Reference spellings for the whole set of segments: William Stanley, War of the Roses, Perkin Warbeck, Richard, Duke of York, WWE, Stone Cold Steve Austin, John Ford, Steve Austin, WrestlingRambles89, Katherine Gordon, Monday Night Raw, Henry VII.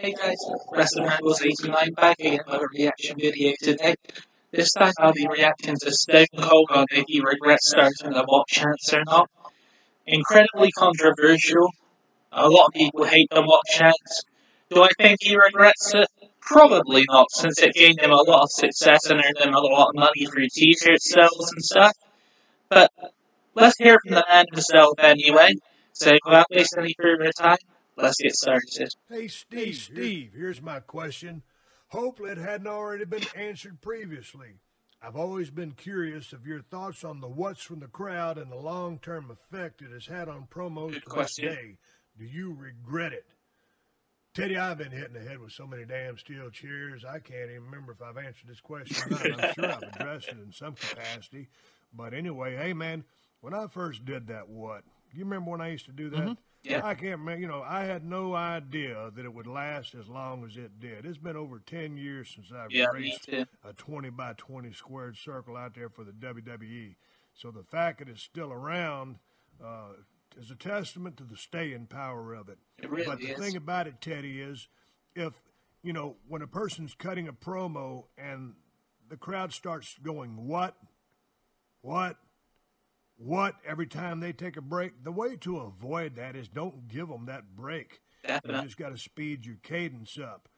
Hey guys, WrestlingRambles89 back again with a reaction video today. This time I'll be reacting to Stone Cold on if he regrets starting the bot chants or not. Incredibly controversial. A lot of people hate the bot chants. Do I think he regrets it? Probably not, since it gained him a lot of success and earned him a lot of money through t-shirt sales and stuff. But let's hear from the man himself anyway, so without wasting any further time, let's get started. Hey Steve, here's my question. Hopefully it hadn't already been answered previously. I've always been curious of your thoughts on the what's from the crowd and the long-term effect it has had on promos today. Do you regret it? Teddy, I've been hitting the head with so many damn steel chairs, I can't even remember if I've answered this question or not. I'm sure I've addressed it in some capacity. But anyway, hey man, when I first did that what, you remember when I used to do that? Yeah. I can't remember, you know, I had no idea that it would last as long as it did. It's been over 10 years since I've raced a 20 by 20 squared circle out there for the WWE. So the fact that it's still around is a testament to the staying power of it. But the thing about it, Teddy, is if, you know, when a person's cutting a promo and the crowd starts going, what every time they take a break, the way to avoid that is don't give them that break. You just got to speed your cadence up.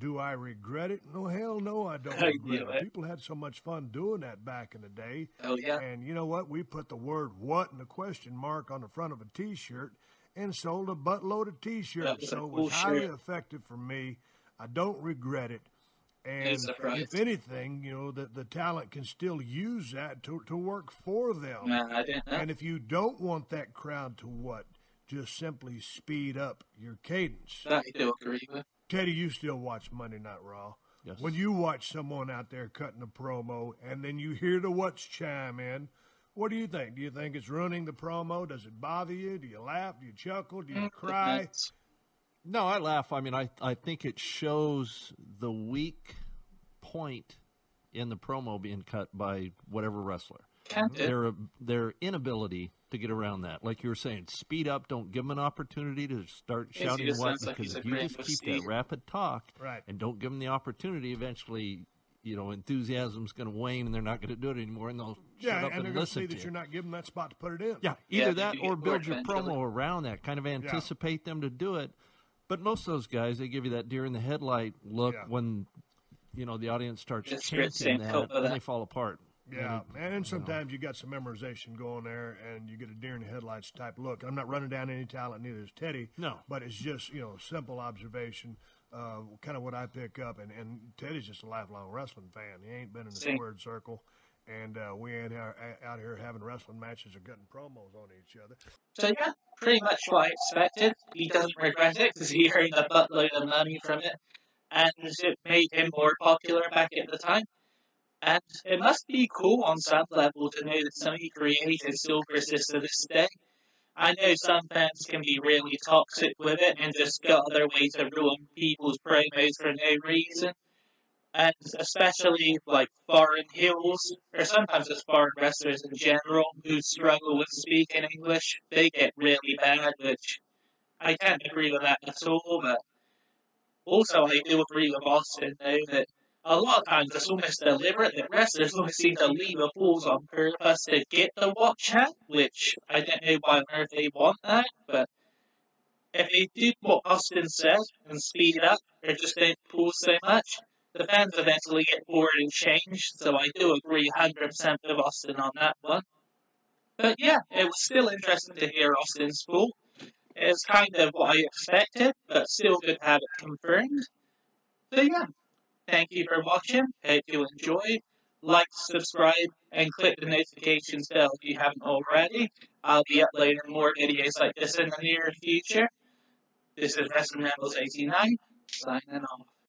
Do I regret it? No, hell no, I don't regret it. People had so much fun doing that back in the day. Oh yeah. And you know what? We put the word "what" and the question mark on the front of a T-shirt and sold a buttload of T-shirts. So it was highly effective for me. I don't regret it. And if anything, you know, the talent can still use that to work for them. And if you don't want that crowd to what, just simply speed up your cadence. I do agree with. Teddy, you still watch Monday Night Raw. Yes. When you watch someone out there cutting a promo and then you hear the what's chime in, what do you think? Do you think it's ruining the promo? Does it bother you? Do you laugh? Do you chuckle? Do you cry? No, I laugh. I mean, I think it shows the weak point in the promo being cut by whatever wrestler. Their inability to get around that. Like you were saying, speed up. Don't give them an opportunity to start shouting what, because if you just keep that rapid talk and don't give them the opportunity, eventually, you know, enthusiasm's going to wane and they're not going to do it anymore, and they'll shut up and they're going to see that you're not giving that spot to put it in. Either that or build your promo around that. Kind of anticipate them to do it. But most of those guys, they give you that deer-in-the-headlight look when, you know, the audience starts chanting that, and they fall apart. And sometimes you got some memorization going there, and you get a deer-in-the-headlights type look. I'm not running down any talent, neither is Teddy. No. But it's just, you know, simple observation, kind of what I pick up. And Teddy's just a lifelong wrestling fan. He ain't been in the squared circle. And we ain't out here having wrestling matches or cutting promos on each other. So yeah, pretty much what I expected. He doesn't regret it because he earned a buttload of money from it. And it made him more popular back at the time. And it must be cool on some level to know that something creative still persists to this day. I know some fans can be really toxic with it and just go their way to ruin people's promos for no reason. And especially, like, foreign heels, or sometimes just foreign wrestlers in general, who struggle with speaking English, they get really bad, which I can't agree with that at all, but also I do agree with Austin, though, that a lot of times it's almost deliberate that wrestlers always seem to leave a pause on purpose to get the watch out, which I don't know why on earth they want that, but if they do what Austin said and speed it up, or just don't pause so much, the fans eventually get bored and change, so I do agree 100% with Austin on that one. But yeah, it was still interesting to hear Austin's fault. It was kind of what I expected, but still good to have it confirmed. So yeah, thank you for watching. Hope you enjoyed. Like, subscribe, and click the notifications bell if you haven't already. I'll be uploading more videos like this in the near future. This is WrestlingRambles89, signing off.